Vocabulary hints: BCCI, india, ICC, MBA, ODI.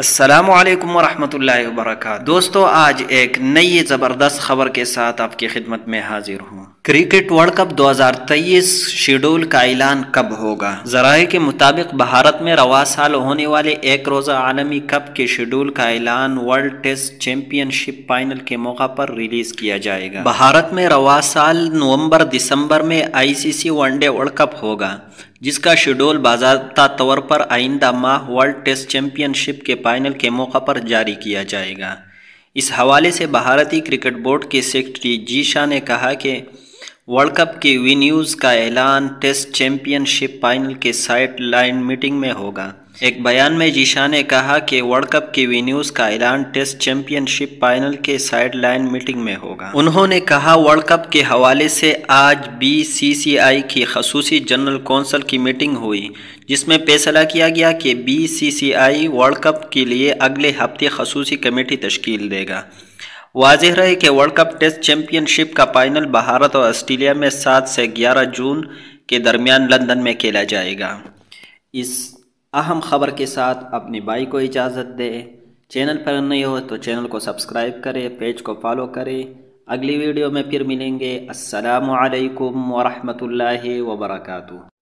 अस्सलामुअलैकुम वरहमतुल्लाहि वबरकातुहू। दोस्तों, आज एक नई ज़बरदस्त खबर के साथ आपकी खिदमत में हाजिर हूँ। क्रिकेट वर्ल्ड कप 2023 शेड्यूल का ऐलान कब होगा? ज़राए के मुताबिक भारत में रवा साल होने वाले एक रोज़ा आलमी कप के शेड्यूल का ऐलान वर्ल्ड टेस्ट चैंपियनशिप फाइनल के मौका पर रिलीज़ किया जाएगा। भारत में रवा साल नवंबर दिसंबर में ICC वनडे वर्ल्ड कप होगा, जिसका शेड्यूल बाज़ाब्ता तौर पर आइंदा माह वर्ल्ड टेस्ट चैंपियनशिप के फाइनल के मौका पर जारी किया जाएगा। इस हवाले से भारतीय क्रिकेट बोर्ड के सेक्रेटरी जी शाह ने कहा कि वर्ल्ड कप के वेन्यूज़ का ऐलान टेस्ट चैंपियनशिप फाइनल के साइड लाइन मीटिंग में होगा। एक बयान में जीशा ने कहा कि वर्ल्ड कप के वेन्यूज़ का ऐलान टेस्ट चैंपियनशिप फाइनल के साइड लाइन मीटिंग में होगा। उन्होंने कहा, वर्ल्ड कप के हवाले से आज BCCI की खसूसी जनरल कौंसल की मीटिंग हुई, जिसमें फैसला किया गया कि BCCI वर्ल्ड कप के लिए अगले हफ्ते खसूसी कमेटी तश्कील देगा। वाज़ेह रहे कि वर्ल्ड कप टेस्ट चैंपियनशिप का फाइनल भारत और ऑस्ट्रेलिया में 7 से 11 जून के दरमियान लंदन में खेला जाएगा। इस अहम खबर के साथ अपनी भाई को इजाज़त दें। चैनल पर नए हो तो चैनल को सब्सक्राइब करें, पेज को फॉलो करें। अगली वीडियो में फिर मिलेंगे। अस्सलामु अलैकुम वरहमतुल्लाहि वबरकातुहू।